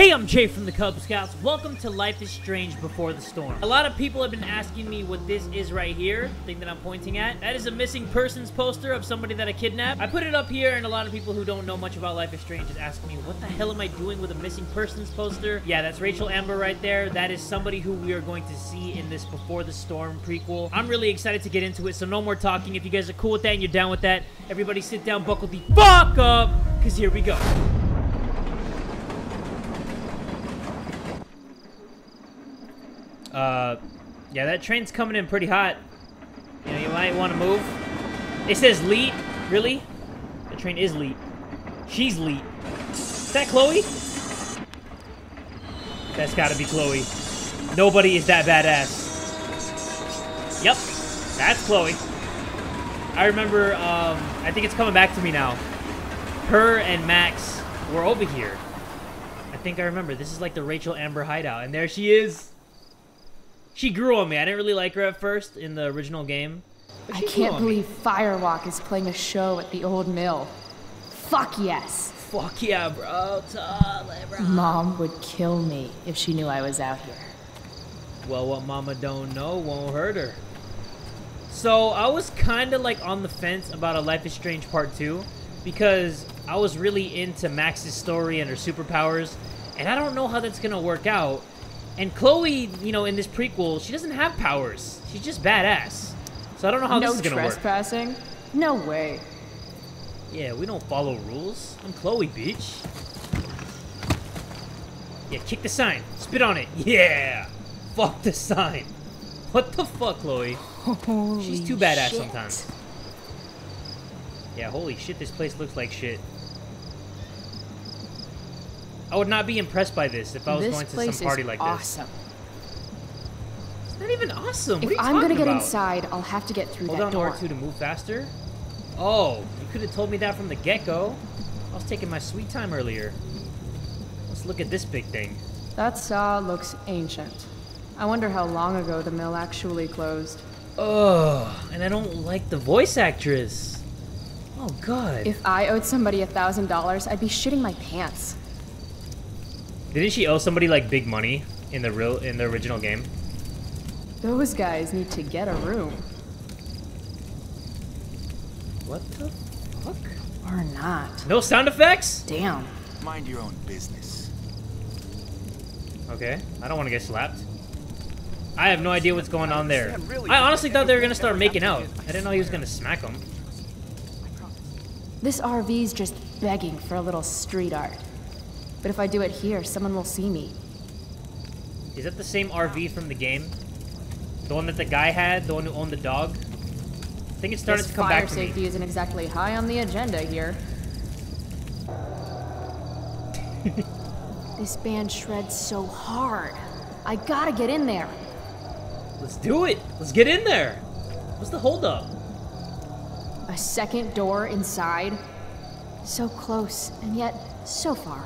Hey, I'm Jay from the Kubz Scouts. Welcome to Life is Strange Before the Storm. A lot of people have been asking me what this is right here, the thing that I'm pointing at. That is a missing persons poster of somebody that I kidnapped. I put it up here, and a lot of people who don't know much about Life is Strange just ask me, what the hell am I doing with a missing persons poster? Yeah, that's Rachel Amber right there. That is somebody who we are going to see in this Before the Storm prequel. I'm really excited to get into it, so no more talking. If you guys are cool with that and you're down with that, everybody sit down, buckle the fuck up, because here we go. Yeah, that train's coming in pretty hot. You know, you might want to move. It says lead. Really? The train is lead. She's lead. Is that Chloe? That's gotta be Chloe. Nobody is that badass. Yep. That's Chloe. I remember, I think it's coming back to me now. Her and Max were over here. I think I remember. This is like the Rachel Amber hideout. And there she is. She grew on me. I didn't really like her at first in the original game. I can't believe Firewalk is playing a show at the old mill. Fuck yes. Fuck yeah, bro. Totally, bro. Mom would kill me if she knew I was out here. Well, what mama don't know won't hurt her. So I was kind of like on the fence about A Life is Strange Part 2 because I was really into Max's story and her superpowers. And I don't know how that's going to work out. And Chloe, you know, in this prequel, she doesn't have powers. She's just badass. So I don't know how this is gonna work. No trespassing? No way. Yeah, we don't follow rules. I'm Chloe, bitch. Yeah, kick the sign. Spit on it. Yeah. Fuck the sign. What the fuck, Chloe? Holy She's too badass shit. Sometimes. Yeah, holy shit, this place looks like shit. I would not be impressed by this if I was going to some party like this. Awesome. It's not even awesome. If I'm gonna get inside, I'll have to get through that door. Hold on R2 to move faster. Oh, you could have told me that from the get-go. I was taking my sweet time earlier. Let's look at this big thing. That saw looks ancient. I wonder how long ago the mill actually closed. Oh, and I don't like the voice actress. Oh God. If I owed somebody $1,000, I'd be shitting my pants. Didn't she owe somebody like big money in the original game? Those guys need to get a room. What the fuck? Or not. No sound effects? Damn. Mind your own business. Okay, I don't want to get slapped. I have no idea what's going on there. I honestly thought they were gonna start making out. I didn't know he was gonna smack them. This RV's just begging for a little street art. But if I do it here, someone will see me. Is that the same RV from the game? The one that the guy had? The one who owned the dog? I think it started to come back to me. Fire safety isn't exactly high on the agenda here. This band shreds so hard. I gotta get in there. Let's do it. Let's get in there. What's the holdup? A second door inside? So close, and yet so far.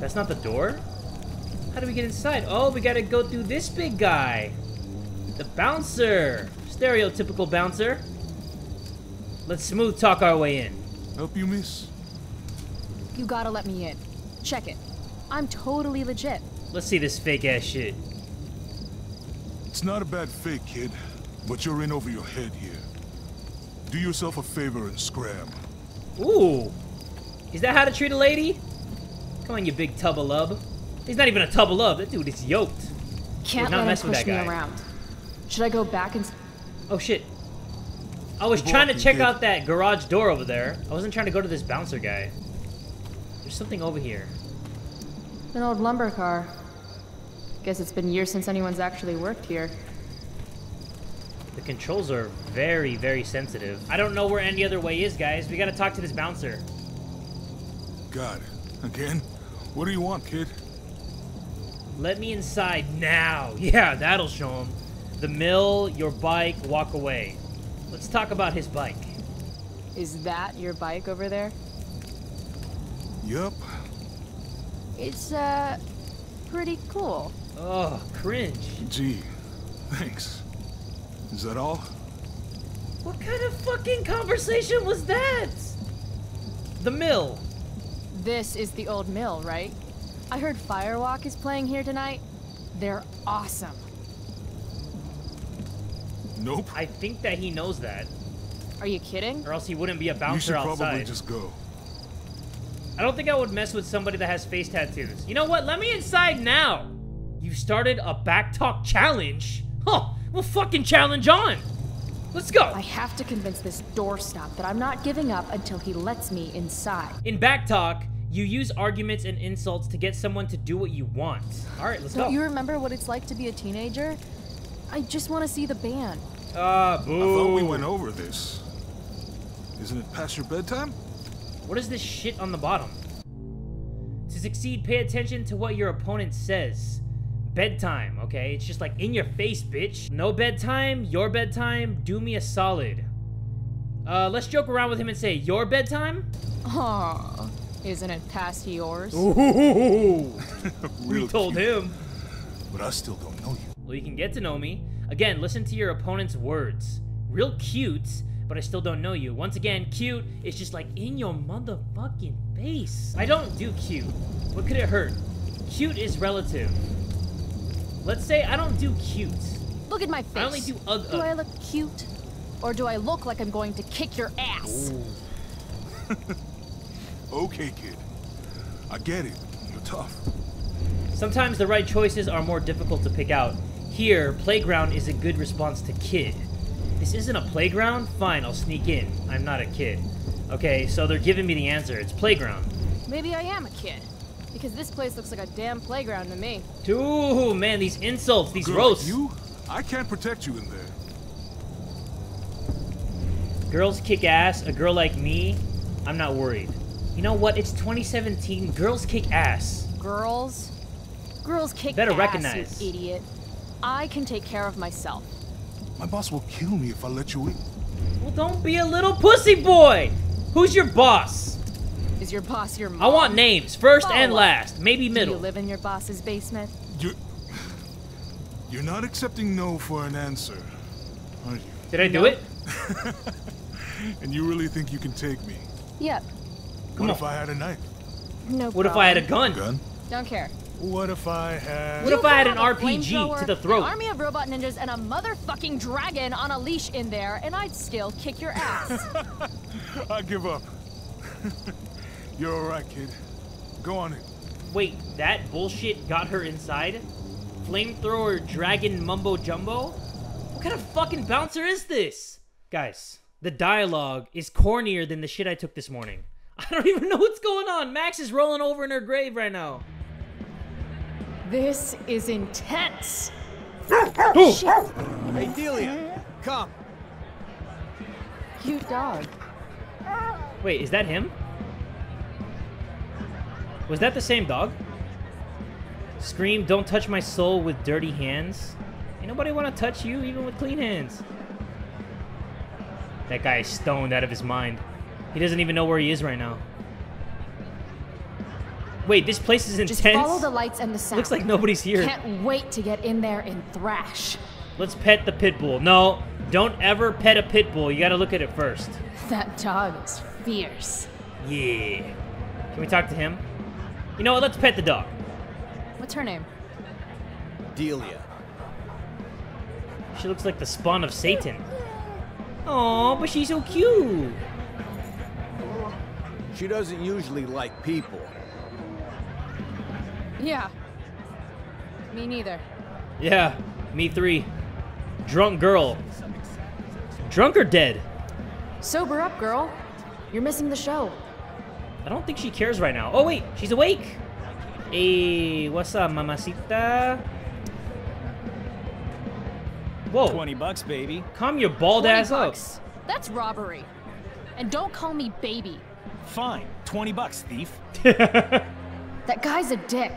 That's not the door? How do we get inside? Oh, we gotta go through this big guy. The bouncer. Stereotypical bouncer. Let's smooth talk our way in. Help you, miss? You gotta let me in. Check it. I'm totally legit. Let's see this fake ass shit. It's not a bad fake, kid. But you're in over your head here. Do yourself a favor and scram. Ooh. Is that how to treat a lady? Come on, you big tub of love. He's not even a tub of love. That dude is yoked. Can't let him push me around. Should I go back and... Oh, shit. I was trying to check out that garage door over there. I wasn't trying to go to this bouncer guy. There's something over here. An old lumber car. Guess it's been years since anyone's actually worked here. The controls are very, very sensitive. I don't know where any other way is, guys. We gotta talk to this bouncer. Got it. Again? What do you want, kid? Let me inside now. Yeah, that'll show him. The mill, your bike, walk away. Let's talk about his bike. Is that your bike over there? Yep. It's, pretty cool. Oh, cringe. Gee, thanks. Is that all? What kind of fucking conversation was that? The mill. This is the old mill, right? I heard Firewalk is playing here tonight. They're awesome. Nope. I think that he knows that. Are you kidding? Or else he wouldn't be a bouncer outside. You should probably just go. I don't think I would mess with somebody that has face tattoos. You know what? Let me inside now. You started a backtalk challenge? Huh. Well, fucking challenge on. Let's go. I have to convince this doorstop that I'm not giving up until he lets me inside. In backtalk, you use arguments and insults to get someone to do what you want. All right, let's go. Don't you remember what it's like to be a teenager? I just want to see the band. Boo. I thought we went over this. Isn't it past your bedtime? What is this shit on the bottom? To succeed, pay attention to what your opponent says. Bedtime, okay? It's just like in your face, bitch. No bedtime, your bedtime, do me a solid. Let's joke around with him and say, your bedtime? Aww, isn't it past yours? Ooh. We told him. But I still don't know you. Well, you can get to know me. Again, listen to your opponent's words. Real cute. But I still don't know you. Once again, cute is just like in your motherfucking face. I don't do cute. What could it hurt? Cute is relative. Let's say I don't do cute. Look at my face. I only do ugh. Do I look cute? Or do I look like I'm going to kick your ass? Okay, kid. I get it. You're tough. Sometimes the right choices are more difficult to pick out. Here, playground is a good response to kid. This isn't a playground? Fine, I'll sneak in. I'm not a kid. Okay, so they're giving me the answer. It's playground. Maybe I am a kid. Because this place looks like a damn playground to me. Dude, man, these insults, these roasts. You? I can't protect you in there. Girls kick ass. A girl like me, I'm not worried. You know what? It's 2017. Girls kick ass. Girls? Girls kick ass, better recognize. You idiot. I can take care of myself. My boss will kill me if I let you in. Well, don't be a little pussy boy. Who's your boss? Is your boss your mom? I want names, first and last, maybe middle. Do you live in your boss's basement? You're not accepting no for an answer, are you? Did I do it? And you really think you can take me? Yep. What if I had a knife? No problem. What if I had a gun? Don't care. What if I had... What if I had an RPG to the throat? An army of robot ninjas and a motherfucking dragon on a leash in there, and I'd still kick your ass. I give up. You're alright, kid. Go on it. Wait, that bullshit got her inside? Flamethrower dragon mumbo jumbo? What kind of fucking bouncer is this? Guys, the dialogue is cornier than the shit I took this morning. I don't even know what's going on. Max is rolling over in her grave right now. This is intense. Hey, Delia, come. Cute dog. Wait, is that him? Was that the same dog? Scream, don't touch my soul with dirty hands. Ain't nobody want to touch you, even with clean hands. That guy is stoned out of his mind. He doesn't even know where he is right now. Wait, this place is intense. Just follow the lights and the sound. Looks like nobody's here. Can't wait to get in there and thrash. Let's pet the pit bull. No, don't ever pet a pit bull. You got to look at it first. That dog is fierce. Yeah. Can we talk to him? You know what? Let's pet the dog. What's her name? Delia. She looks like the spawn of Satan. Oh, but she's so cute. She doesn't usually like people. Yeah. Me neither. Yeah. Me three. Drunk girl. Drunk or dead? Sober up, girl. You're missing the show. I don't think she cares right now. Oh, wait. She's awake. Hey, what's up, mamacita? Whoa. 20 bucks, baby. Calm your bald ass bucks. Up. That's robbery. And don't call me baby. Fine. 20 bucks, thief. That guy's a dick.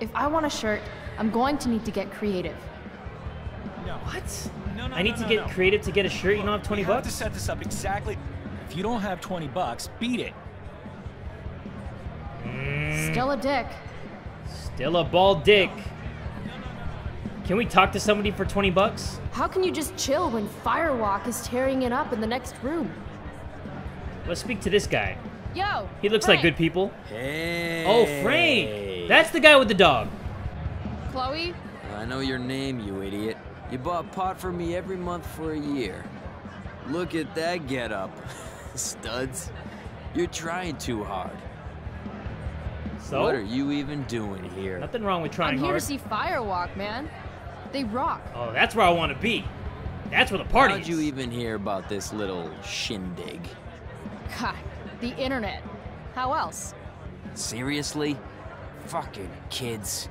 If I want a shirt, I'm going to need to get creative. No. What? No, I need to get creative to get a shirt. You don't have 20 bucks? You have to set this up exactly. If you don't have 20 bucks, beat it. Still a dick. Still a bald dick. No. Can we talk to somebody for 20 bucks? How can you just chill when Firewalk is tearing it up in the next room? Let's speak to this guy. Yo, he looks Frank. Like good people. Hey. Oh, Frank. That's the guy with the dog. Chloe? I know your name, you idiot. You bought pot for me every month for a year. Look at that getup, studs. You're trying too hard. So? What are you even doing here? Nothing wrong with trying hard. I'm here to see Firewalk, man. They rock. Oh, that's where I want to be. That's where the party is. How'd you even hear about this little shindig? God, the internet. How else? Seriously? Fucking kids.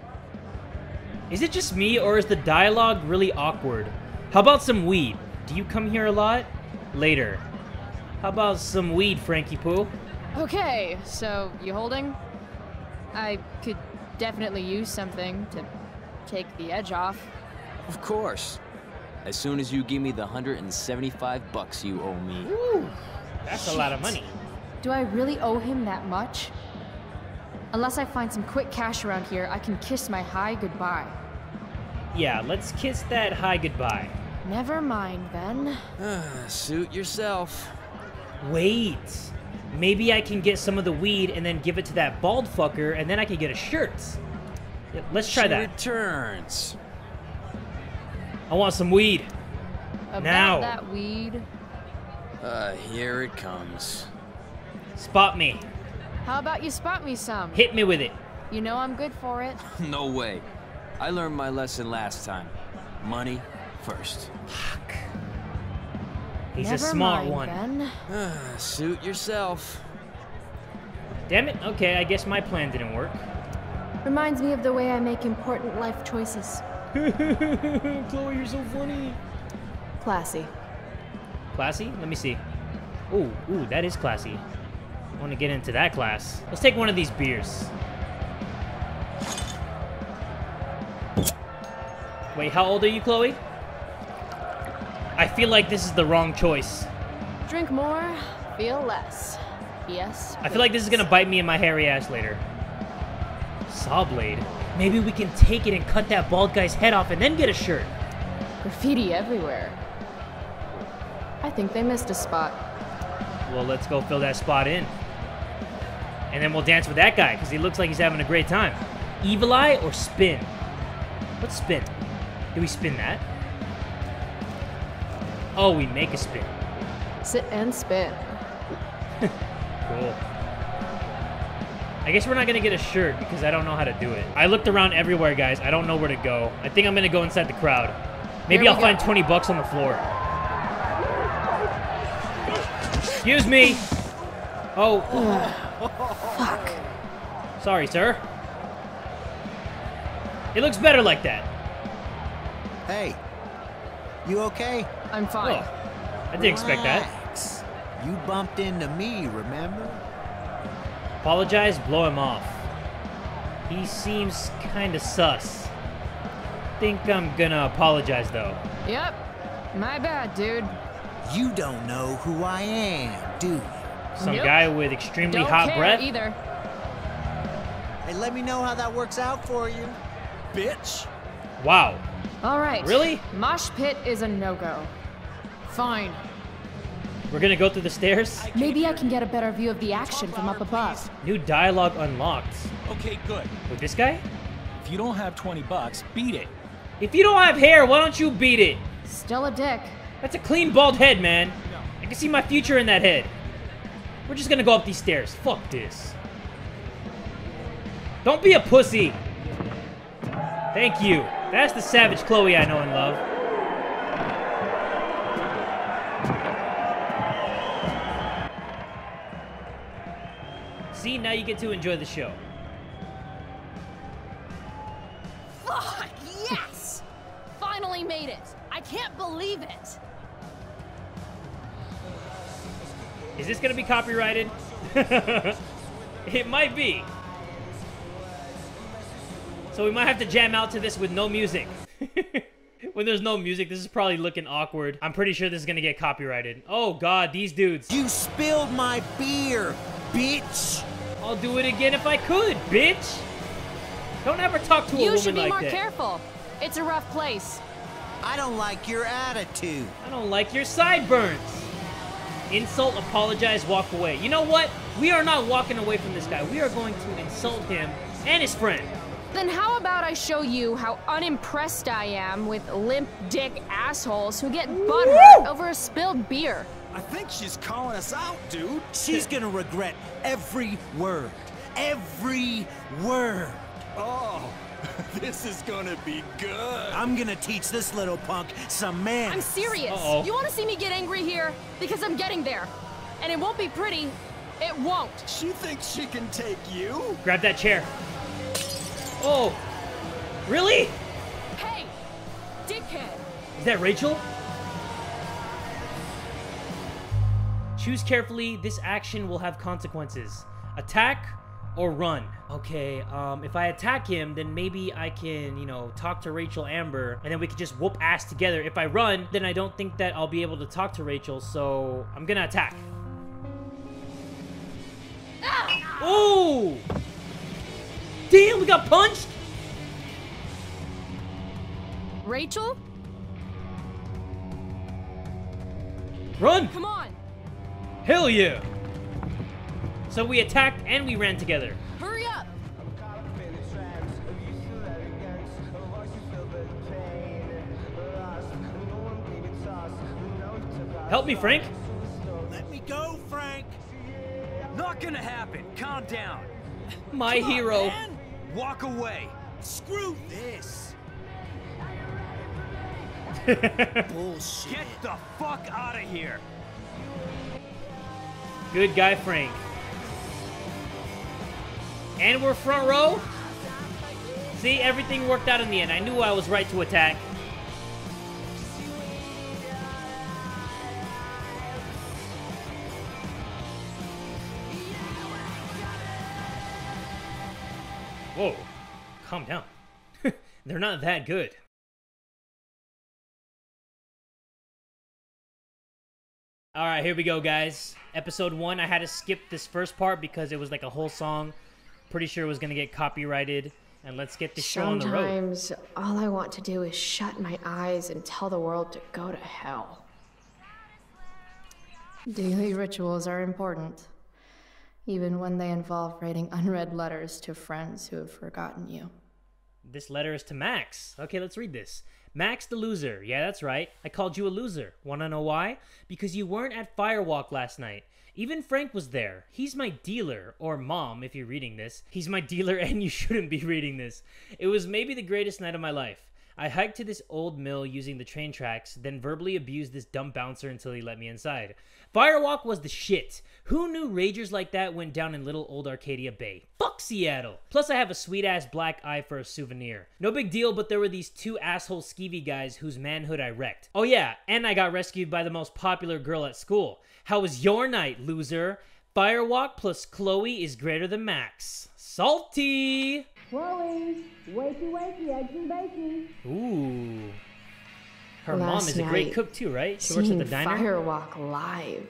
Is it just me, or is the dialogue really awkward? How about some weed? Do you come here a lot? Later. How about some weed, Frankie Poo? Okay, so you holding? I could definitely use something to take the edge off. Of course. As soon as you give me the $175 you owe me. Ooh, that's shit. A lot of money. Do I really owe him that much? Unless I find some quick cash around here, I can kiss my high goodbye. Yeah, let's kiss that high goodbye. Never mind, then. Suit yourself. Wait. Maybe I can get some of the weed and then give it to that bald fucker, and then I can get a shirt. Yeah, let's try that. Returns. I want some weed. About now. That weed. Here it comes. Spot me. How about you spot me some? Hit me with it. You know I'm good for it. No way. I learned my lesson last time. Money first. Fuck. He's never a smart one. Suit yourself. Damn it. Okay, I guess my plan didn't work. Reminds me of the way I make important life choices. Chloe, you're so funny. Classy. Classy? Let me see. Ooh, ooh, that is classy. I want to get into that class. Let's take one of these beers. Wait, how old are you, Chloe? I feel like this is the wrong choice. Drink more, feel less. Yes, please. I feel like this is gonna bite me in my hairy ass later. Saw blade. Maybe we can take it and cut that bald guy's head off and then get a shirt. Graffiti everywhere. I think they missed a spot. Well, let's go fill that spot in. And then we'll dance with that guy, because he looks like he's having a great time. Evil Eye or spin? What's spin? Do we spin that? Oh, we make a spin. Sit and spin. Cool. I guess we're not going to get a shirt, because I don't know how to do it. I looked around everywhere, guys. I don't know where to go. I think I'm going to go inside the crowd. Maybe I'll find $20 on the floor. Excuse me. Oh. Fuck. Sorry, sir. It looks better like that. Hey, you okay? I'm fine. Oh, I didn't expect that. You bumped into me, remember? Apologize, blow him off. He seems kind of sus. Think I'm gonna apologize, though. Yep. My bad, dude. You don't know who I am, do you? Some guy with extremely hot breath? Don't care either. Hey, let me know how that works out for you, bitch. Wow. All right. Really? Mosh pit is a no-go. Fine. We're gonna go through the stairs? Maybe I can get a better view of the action from up above. New dialogue unlocked. Okay, good. With this guy? If you don't have $20, beat it. If you don't have hair, why don't you beat it? Still a dick. That's a clean bald head, man. I can see my future in that head. We're just gonna go up these stairs. Fuck this. Don't be a pussy. Thank you. That's the savage Chloe I know and love. See, now you get to enjoy the show. Fuck, yes! Finally made it. I can't believe it. Is this gonna be copyrighted? It might be. So we might have to jam out to this with no music. When there's no music, this is probably looking awkward. I'm pretty sure this is gonna get copyrighted. Oh God, these dudes. You spilled my beer, bitch. I'll do it again if I could, bitch. Don't ever talk to a woman like that. You should be more careful. It's a rough place. I don't like your attitude. I don't like your sideburns. Insult, apologize, walk away. You know what? We are not walking away from this guy. We are going to insult him and his friend. Then how about I show you how unimpressed I am with limp dick assholes who get butthurt over a spilled beer? I think she's calling us out, dude. She's gonna regret every word. Every word. Oh, this is gonna be good. I'm gonna teach this little punk some manners. I'm serious. Uh-oh. You wanna see me get angry here? Because I'm getting there. And it won't be pretty. It won't. She thinks she can take you? Grab that chair. Oh, really? Hey, dickhead. Is that Rachel? Choose carefully. This action will have consequences. Attack or run. Okay, if I attack him, then maybe I can, you know, talk to Rachel Amber, and then we can just whoop ass together. If I run, then I don't think that I'll be able to talk to Rachel, so I'm gonna attack. Ah! Oh! Damn, we got punched! Rachel? Run! Come on! Hell yeah! So we attacked and we ran together. Hurry up! Help me, Frank! Let me go, Frank! Not gonna happen. Calm down. My hero. Man. Walk away. Screw this. Bullshit. Get the fuck out of here. Good guy, Frank. And we're front row. See, everything worked out in the end. I knew I was right to attack. Whoa, calm down. They're not that good. All right, here we go, guys. Episode 1, I had to skip this first part because it was like a whole song. Pretty sure it was going to get copyrighted. And let's get this show on the road. Sometimes all I want to do is shut my eyes and tell the world to go to hell. Daily rituals are important. Even when they involve writing unread letters to friends who have forgotten you. This letter is to Max. Okay, let's read this. Max the loser. Yeah, that's right. I called you a loser. Wanna know why? Because you weren't at Firewalk last night. Even Frank was there. He's my dealer, or mom if you're reading this. He's my dealer and you shouldn't be reading this. It was maybe the greatest night of my life. I hiked to this old mill using the train tracks, then verbally abused this dumb bouncer until he let me inside. Firewalk was the shit. Who knew ragers like that went down in little old Arcadia Bay? Fuck Seattle! Plus I have a sweet-ass black eye for a souvenir. No big deal, but there were these two asshole skeevy guys whose manhood I wrecked. Oh yeah, and I got rescued by the most popular girl at school. How was your night, loser? Firewalk plus Chloe is greater than Max. Salty! Rolling, wakey, wakey, eggs and bacon. Ooh. Her mom is a great cook too, right? She works at the diner. Firewalk live.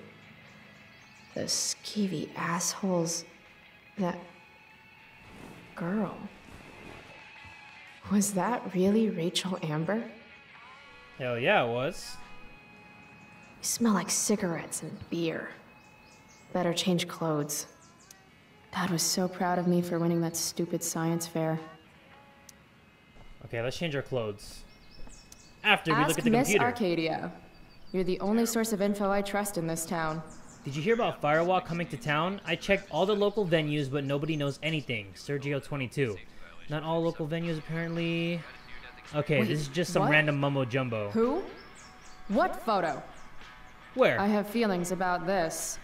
Those skeevy assholes. That girl. Was that really Rachel Amber? Hell yeah, it was. You smell like cigarettes and beer. Better change clothes. Dad was so proud of me for winning that stupid science fair. Okay, let's change our clothes. After we look at the computer. Miss Arcadia. You're the only source of info I trust in this town. Did you hear about Firewalk coming to town? I checked all the local venues, but nobody knows anything. Sergio 22. Not all local venues, apparently. Okay, wait, this is just some random mumbo jumbo. Who? What photo? Where? I have feelings about this.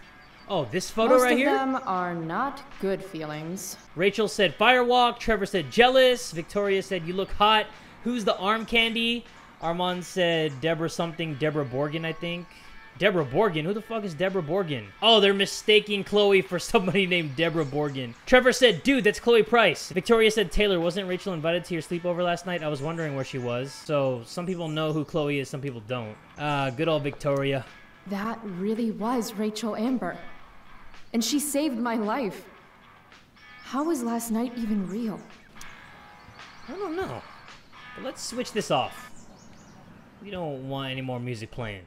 Oh, this photo right here? Most of them are not good feelings. Rachel said Firewalk, Trevor said jealous, Victoria said you look hot, who's the arm candy? Armand said Deborah something, Deborah Borgen, I think. Deborah Borgen? Who the fuck is Deborah Borgen? Oh, they're mistaking Chloe for somebody named Deborah Borgen. Trevor said, dude, that's Chloe Price. Victoria said, Taylor, wasn't Rachel invited to your sleepover last night? I was wondering where she was. So some people know who Chloe is, some people don't. Good old Victoria. That really was Rachel Amber. And she saved my life. How was last night even real? I don't know. But let's switch this off. We don't want any more music playing.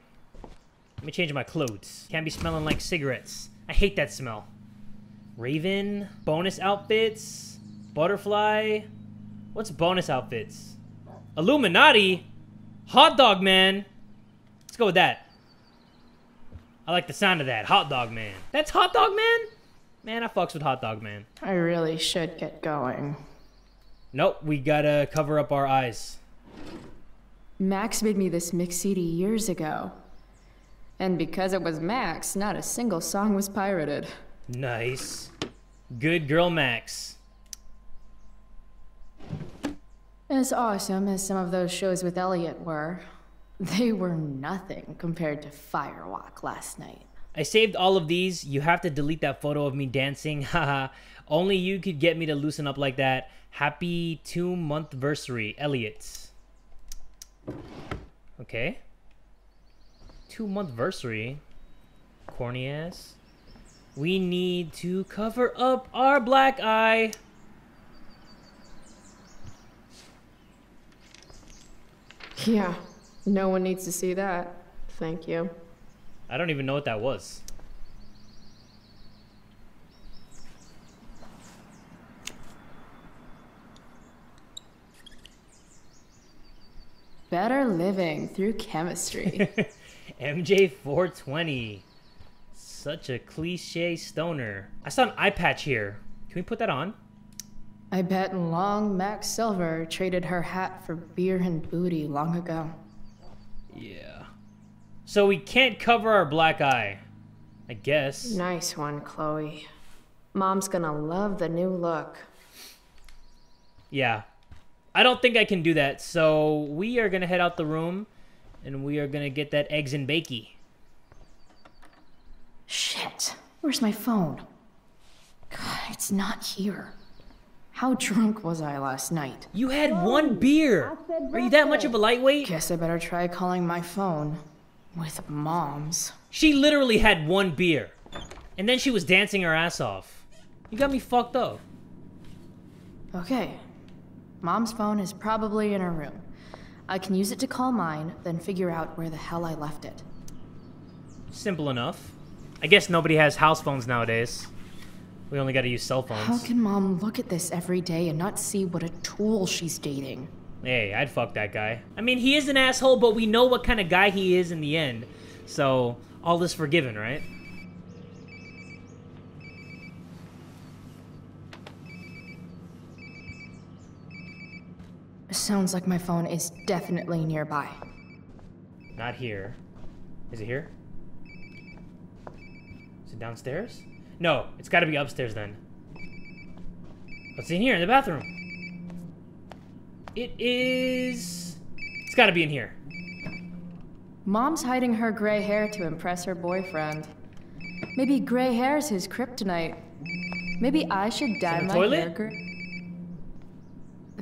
Let me change my clothes. Can't be smelling like cigarettes. I hate that smell. Raven, bonus outfits, butterfly. What's bonus outfits? Illuminati, hot dog man. Let's go with that. I like the sound of that, hot dog man. That's hot dog man? Man, I fucks with hot dog man. I really should get going. Nope, we gotta cover up our eyes. Max made me this mix CD years ago. And because it was Max, not a single song was pirated. Nice. Good girl, Max. As awesome as some of those shows with Elliot were, they were nothing compared to Firewalk last night. I saved all of these. You have to delete that photo of me dancing. Haha. Only you could get me to loosen up like that. Happy 2-month-versary, Elliot. Okay. 2-month-versary. Corny ass. We need to cover up our black eye. Yeah, no one needs to see that. Thank you. I don't even know what that was. Better living through chemistry. MJ 420. Such a cliche stoner. I saw an eye patch here. Can we put that on? I bet long Max Silver traded her hat for beer and booty long ago. Yeah. So we can't cover our black eye, I guess. Nice one, Chloe. Mom's gonna love the new look. Yeah. I don't think I can do that, so we are gonna head out the room and we are gonna get that eggs and bakey. Shit, where's my phone? God, it's not here. How drunk was I last night? You had one beer! Are you that much of a lightweight? Guess I better try calling my phone. With Mom's. She literally had one beer. And then she was dancing her ass off. You got me fucked up. Okay. Mom's phone is probably in her room. I can use it to call mine, then figure out where the hell I left it. Simple enough. I guess nobody has house phones nowadays. We only gotta use cell phones. How can Mom look at this every day and not see what a tool she's dating? Hey, I'd fuck that guy. I mean, he is an asshole, but we know what kind of guy he is in the end. So, all is forgiven, right? Sounds like my phone is definitely nearby. Not here. Is it here? Is it downstairs? No, it's gotta be upstairs then. What's in here in the bathroom? It is... It's gotta be in here. Mom's hiding her gray hair to impress her boyfriend. Maybe gray hair's his kryptonite. Maybe I should dye my hair gray.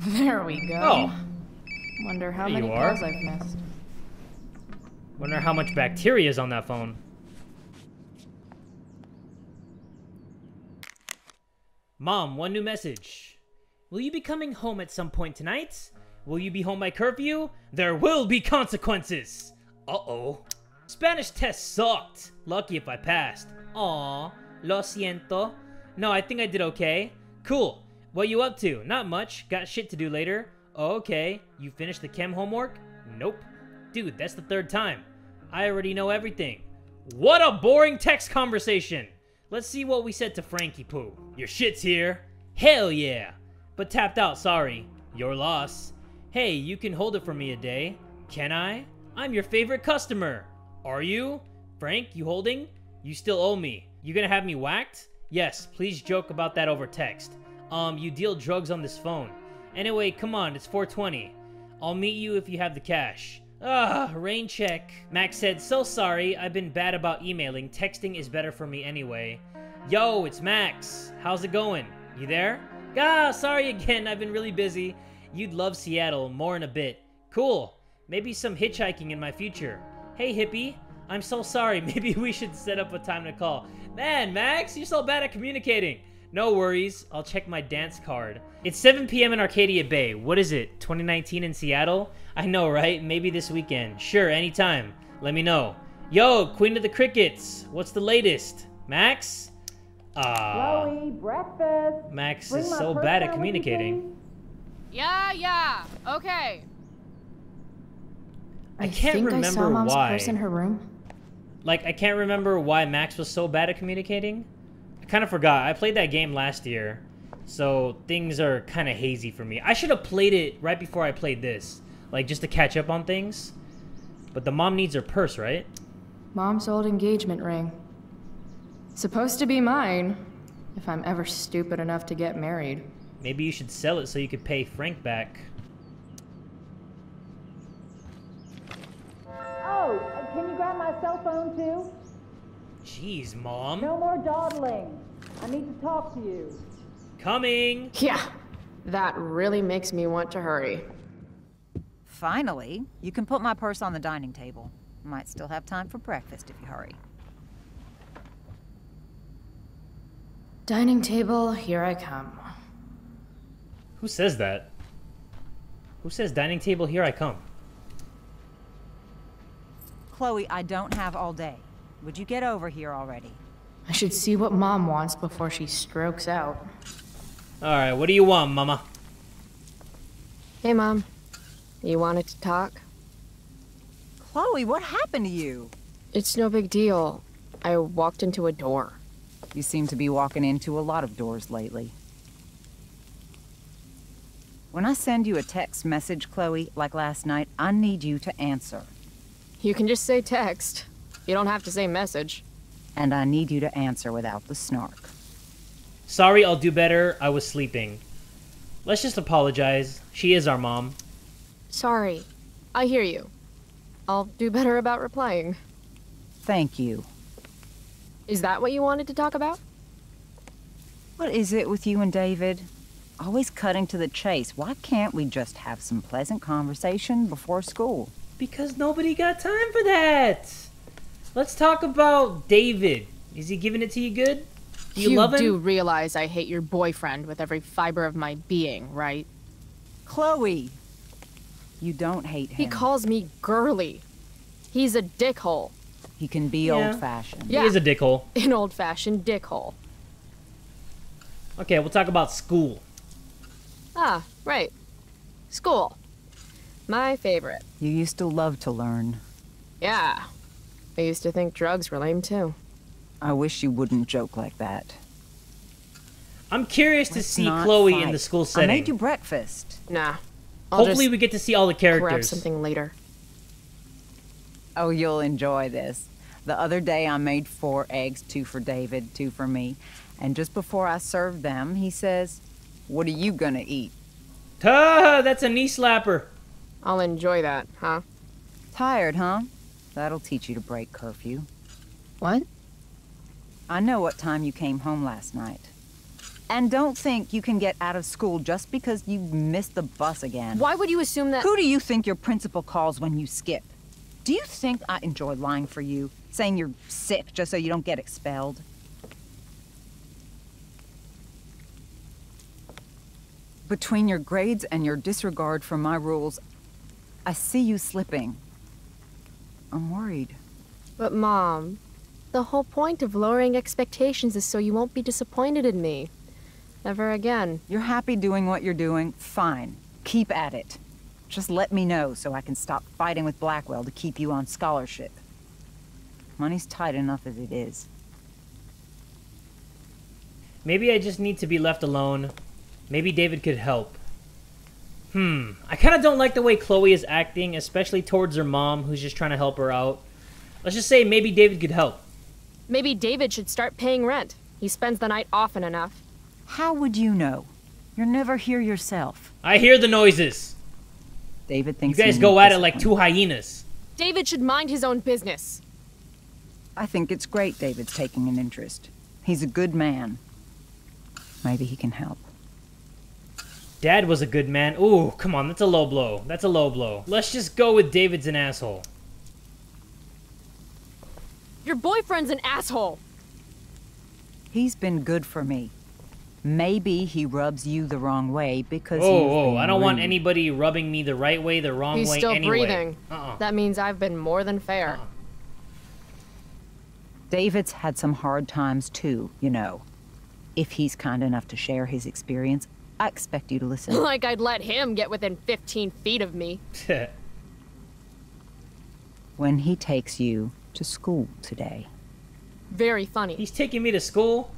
There we go. Oh. Wonder how many calls I've missed. Wonder how much bacteria is on that phone. Mom, one new message. Will you be coming home at some point tonight? Will you be home by curfew? There will be consequences! Uh-oh. Spanish test sucked. Lucky if I passed. Aww. Lo siento. No, I think I did okay. Cool. What you up to? Not much. Got shit to do later. Okay. You finished the chem homework? Nope. Dude, that's the 3rd time. I already know everything. What a boring text conversation! Let's see what we said to Frankie Poo. Your shit's here. Hell yeah! But tapped out, sorry. Your loss. Hey, you can hold it for me a day. Can I? I'm your favorite customer. Are you? Frank, you holding? You still owe me. You gonna have me whacked? Yes, please joke about that over text. You deal drugs on this phone. Anyway, come on, it's 420. I'll meet you if you have the cash. Ah, rain check. Max said, so sorry, I've been bad about emailing. Texting is better for me anyway. Yo, it's Max. How's it going? You there? Ah, sorry again, I've been really busy. You'd love Seattle, more in a bit. Cool, maybe some hitchhiking in my future. Hey hippie, I'm so sorry, maybe we should set up a time to call. Man, Max, you're so bad at communicating. No worries, I'll check my dance card. It's 7 p.m. in Arcadia Bay. What is it, 2019 in Seattle? I know, right? Maybe this weekend. Sure, anytime. Let me know. Yo, Queen of the Crickets, what's the latest? Max? Chloe, breakfast. Max is so bad at communicating. Yeah. Okay. I can't remember I saw Mom's purse in her room. Like, I can't remember why Max was so bad at communicating. I kind of forgot. I played that game last year, so things are kind of hazy for me. I should have played it right before I played this, like, just to catch up on things. But the mom needs her purse, right? Mom's old engagement ring. Supposed to be mine, if I'm ever stupid enough to get married. Maybe you should sell it so you could pay Frank back. Oh, can you grab my cell phone too? Jeez, Mom. No more dawdling. I need to talk to you. Coming. Yeah, that really makes me want to hurry. Finally, you can put my purse on the dining table. Might still have time for breakfast if you hurry. Dining table, here I come. Who says that? Who says dining table, here I come? Chloe, I don't have all day. Would you get over here already? I should see what Mom wants before she strokes out. Alright, what do you want, Mama? Hey, Mom. You wanted to talk? Chloe, what happened to you? It's no big deal. I walked into a door. You seem to be walking into a lot of doors lately. When I send you a text message, Chloe, like last night, I need you to answer. You can just say text. You don't have to say message. And I need you to answer without the snark. Sorry, I'll do better. I was sleeping. Let's just apologize. She is our mom. Sorry. I hear you. I'll do better about replying. Thank you. Is that what you wanted to talk about? What is it with you and David? Always cutting to the chase. Why can't we just have some pleasant conversation before school? Because nobody got time for that. Let's talk about David. Is he giving it to you good? Do you love him? You do realize I hate your boyfriend with every fiber of my being, right? Chloe! You don't hate him. He calls me girly. He's a dickhole. He can be old-fashioned. Yeah. He is a dickhole. An old-fashioned dickhole. Okay, we'll talk about school. Ah, right. School. My favorite. You used to love to learn. Yeah. I used to think drugs were lame, too. I wish you wouldn't joke like that. I'm curious to see Chloe in the school setting. I made you breakfast. Nah. Hopefully we get to see all the characters. Grab something later. Oh, you'll enjoy this. The other day I made 4 eggs, 2 for David, 2 for me. And just before I served them, he says, "What are you gonna eat?" That's a knee slapper. I'll enjoy that, huh? Tired, huh? That'll teach you to break curfew. What? I know what time you came home last night. And don't think you can get out of school just because you missed the bus again. Why would you assume that? Who do you think your principal calls when you skip? Do you think I enjoy lying for you, saying you're sick just so you don't get expelled? Between your grades and your disregard for my rules, I see you slipping. I'm worried. But Mom, the whole point of lowering expectations is so you won't be disappointed in me. Never again. You're happy doing what you're doing? Fine. Keep at it. Just let me know so I can stop fighting with Blackwell to keep you on scholarship. Money's tight enough as it is. Maybe I just need to be left alone. Maybe David could help. I kind of don't like the way Chloe is acting, especially towards her mom, who's just trying to help her out. Let's just say maybe David could help. Maybe David should start paying rent. He spends the night often enough. How would you know? You're never here yourself. I hear the noises. David thinks you guys go at it like 2 hyenas. David should mind his own business. I think it's great David's taking an interest. He's a good man. Maybe he can help. Dad was a good man. Ooh, come on, that's a low blow. That's a low blow. Let's just go with David's an asshole. Your boyfriend's an asshole. He's been good for me. Maybe he rubs you the wrong way because you've been I don't want anybody rubbing me the right way, the wrong way anyway. He's still breathing. That means I've been more than fair. David's had some hard times too, you know. if he's kind enough to share his experience, I expect you to listen. Like I'd let him get within 15 feet of me. When he takes you to school today. Very funny. He's taking me to school?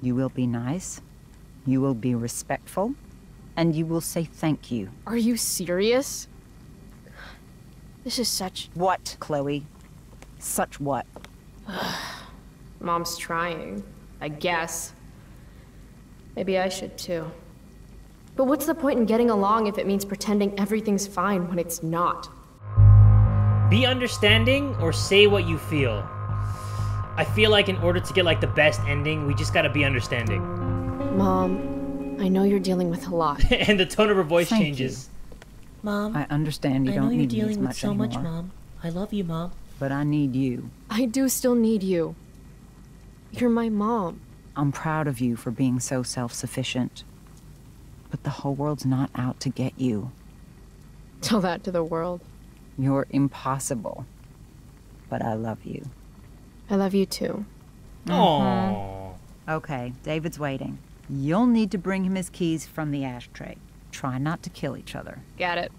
You will be nice, you will be respectful, and you will say thank you. Are you serious? This is such... What, Chloe? Such what? Mom's trying, I guess. Maybe I should too. But what's the point in getting along if it means pretending everything's fine when it's not? Be understanding or say what you feel. I feel like in order to get like the best ending, we just gotta be understanding. Mom, I know you're dealing with a lot. And the tone of her voice changes. Mom, I understand you don't need me as much anymore. I know you're dealing with so much, Mom. I love you, Mom. But I need you. I do still need you. You're my mom. I'm proud of you for being so self-sufficient. But the whole world's not out to get you. Tell that to the world. You're impossible. But I love you. I love you too. Aww. Okay, David's waiting. You'll need to bring him his keys from the ashtray. Try not to kill each other. Got it.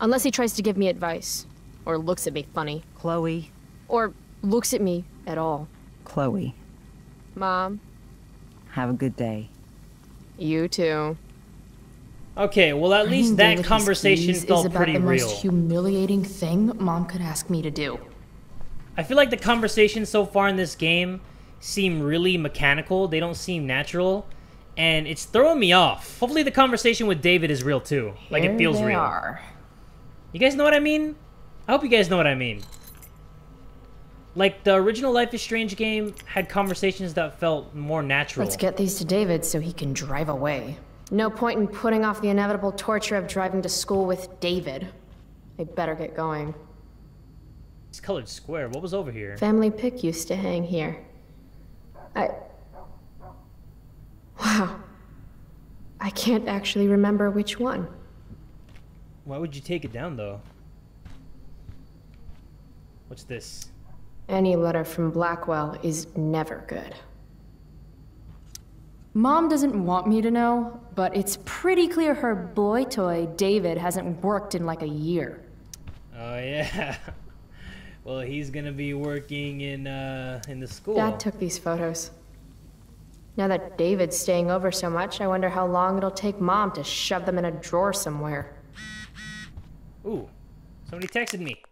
Unless he tries to give me advice. Or looks at me funny. Chloe. Or looks at me at all. Chloe. Mom. Have a good day. You too. Okay, well at least that conversation felt pretty real. Is about the most humiliating thing Mom could ask me to do. I feel like the conversations so far in this game seem really mechanical. They don't seem natural. And it's throwing me off. Hopefully the conversation with David is real too. Like it feels real. You guys know what I mean? I hope you guys know what I mean. Like, the original Life is Strange game had conversations that felt more natural. Let's get these to David so he can drive away. No point in putting off the inevitable torture of driving to school with David. I better get going. It's colored square. What was over here? Family Pick used to hang here. Wow. I can't actually remember which one. Why would you take it down, though? What's this? Any letter from Blackwell is never good. Mom doesn't want me to know, but it's pretty clear her boy toy, David, hasn't worked in like a year. Oh, yeah. Well, he's gonna be working in the school. Dad took these photos. Now that David's staying over so much, I wonder how long it'll take Mom to shove them in a drawer somewhere. Ooh, somebody texted me.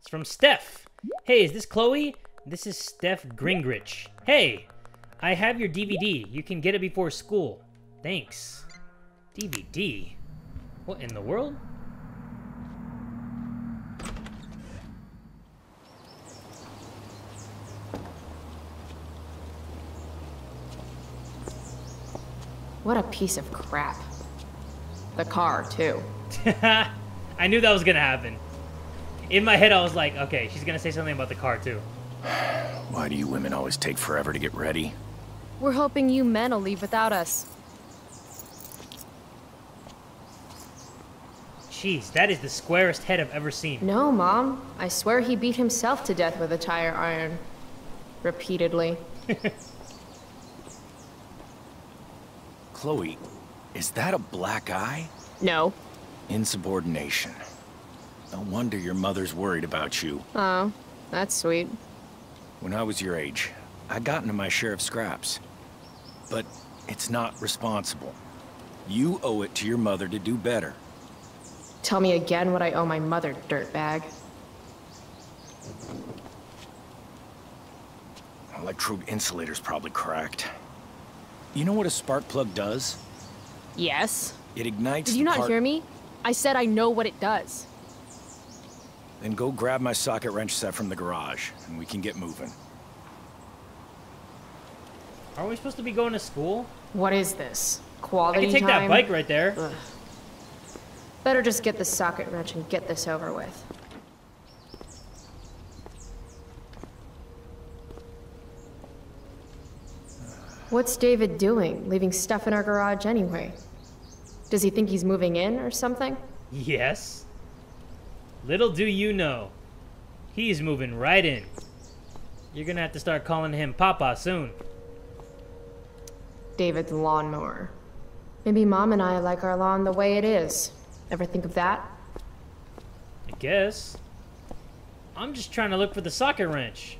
It's from Steph. Hey, is this Chloe? This is Steph Gringrich. Hey, I have your DVD. You can get it before school. Thanks. DVD? What in the world? What a piece of crap. The car, too. I knew that was gonna happen. In my head, I was like, okay, she's gonna say something about the car, too. Why do you women always take forever to get ready? We're hoping you men will leave without us. Jeez, that is the squarest head I've ever seen. No, Mom. I swear he beat himself to death with a tire iron. Repeatedly. Chloe, is that a black eye? No. Insubordination. No wonder your mother's worried about you. Oh, that's sweet. When I was your age, I got into my share of scraps. But it's not responsible. You owe it to your mother to do better. Tell me again what I owe my mother, dirtbag. Electrode insulator's probably cracked. You know what a spark plug does? Yes. It ignites. Did you not hear me? I said I know what it does. Then go grab my socket wrench set from the garage, and we can get moving. Are we supposed to be going to school? What is this? Quality time? I can take that bike right there. Ugh. Better just get the socket wrench and get this over with. What's David doing, leaving stuff in our garage anyway? Does he think he's moving in or something? Yes. Little do you know, he's moving right in. You're gonna have to start calling him Papa soon. David's lawnmower. Maybe Mom and I like our lawn the way it is. Ever think of that? I guess. I'm just trying to look for the socket wrench.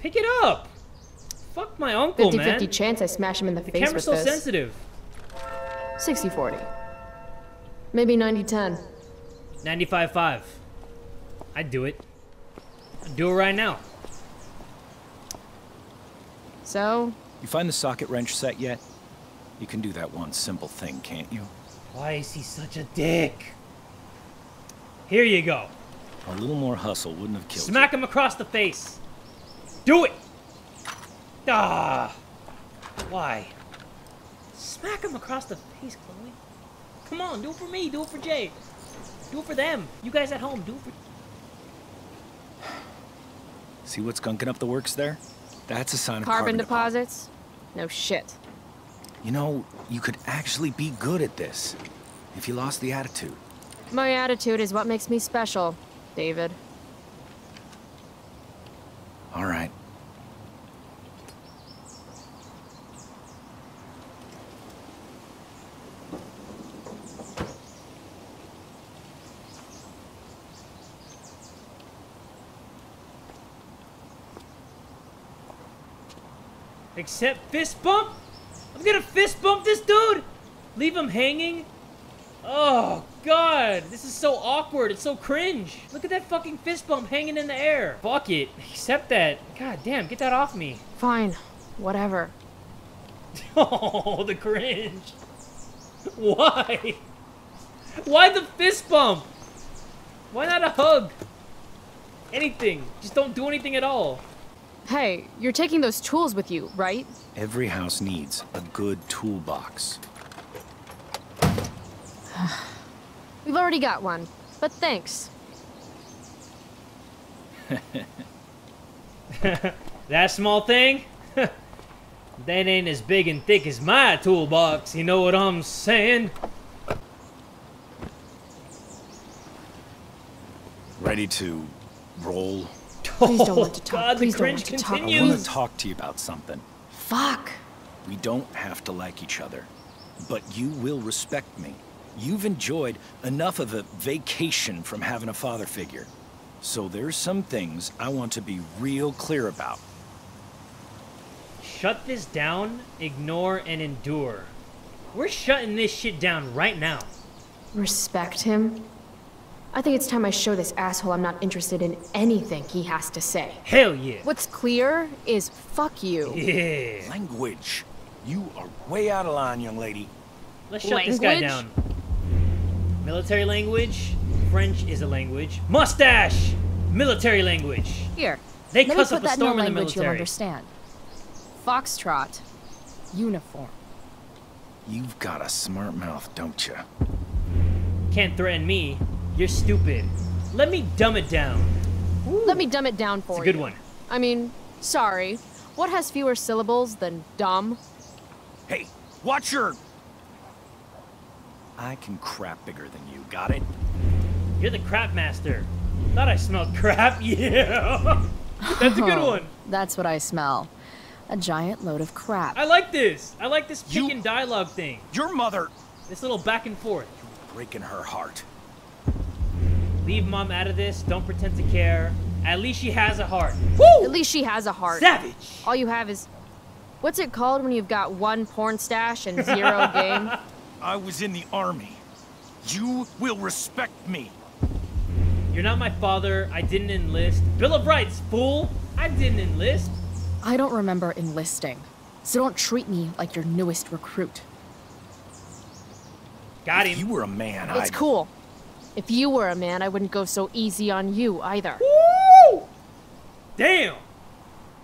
Pick it up! Fuck my uncle, 50/50 man. 50-50 chance I smash him in the face with this. The camera's so sensitive. 60-40. Maybe 90-10. 95-5. I'd do it. I'd do it right now. So? You find the socket wrench set yet? You can do that one simple thing, can't you? Why is he such a dick? Here you go. A little more hustle wouldn't have killed you. Smack him across the face. Do it! Ah! Why? Smack him across the face, Chloe. Come on, do it for me, do it for Jay. Do it for them. You guys at home, do it for... See what's gunking up the works there? That's a sign of carbon deposits? No shit. You know, you could actually be good at this if you lost the attitude. My attitude is what makes me special, David. All right. Except fist bump? I'm gonna fist bump this dude! Leave him hanging? Oh, God. This is so awkward. It's so cringe. Look at that fucking fist bump hanging in the air. Fuck it. Accept that. God damn, get that off me. Fine. Whatever. Oh, the cringe. Why? Why the fist bump? Why not a hug? Anything. Just don't do anything at all. Hey, you're taking those tools with you, right? Every house needs a good toolbox. We've already got one, but thanks. That small thing? That ain't as big and thick as my toolbox, you know what I'm saying? Ready to roll? Please don't want to talk. God, please don't want to talk. I want to talk to you about something. Fuck. We don't have to like each other, but you will respect me. You've enjoyed enough of a vacation from having a father figure. So there's some things I want to be real clear about. Shut this down, ignore, and endure. We're shutting this shit down right now. Respect him? I think it's time I show this asshole I'm not interested in anything he has to say. Hell yeah. What's clear is fuck you. Yeah. Language. You are way out of line, young lady. Let's shut this guy down. Military language. French is a language. Mustache! Military language. Here. They cuss up a storm in the military. Let me put that in a language you'll understand. Foxtrot. Uniform. You've got a smart mouth, don't you? Can't threaten me. You're stupid. Let me dumb it down. Ooh. Let me dumb it down for you. It's a good one. I mean, sorry. What has fewer syllables than dumb? Hey, watch your... I can crap bigger than you, got it? You're the crap master. Thought I smelled crap? Yeah! That's a good one. That's what I smell. A giant load of crap. I like this. I like this chicken dialogue thing. Your mother... This little back and forth. You're breaking her heart. Leave Mom out of this. Don't pretend to care. At least she has a heart. Woo! At least she has a heart. Savage! All you have is... What's it called when you've got one porn stash and zero game? I was in the army. You will respect me. You're not my father. I didn't enlist. Bill of Rights, fool! I didn't enlist. I don't remember enlisting, so don't treat me like your newest recruit. Got him. If you were a man, It's cool. If you were a man, I wouldn't go so easy on you either. Woo! Damn!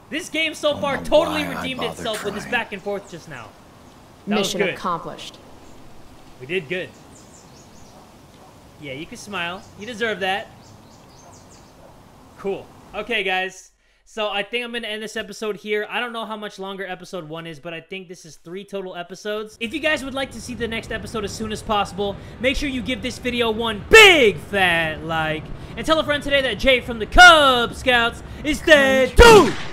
This game so far totally redeemed itself with this back and forth just now. That was good. Mission accomplished. We did good. Yeah, you can smile. You deserve that. Cool. Okay, guys. So I think I'm going to end this episode here. I don't know how much longer episode 1 is, but I think this is 3 total episodes. If you guys would like to see the next episode as soon as possible, make sure you give this video one big fat like. And tell a friend today that Jay from the Kubz Scouts is dead too!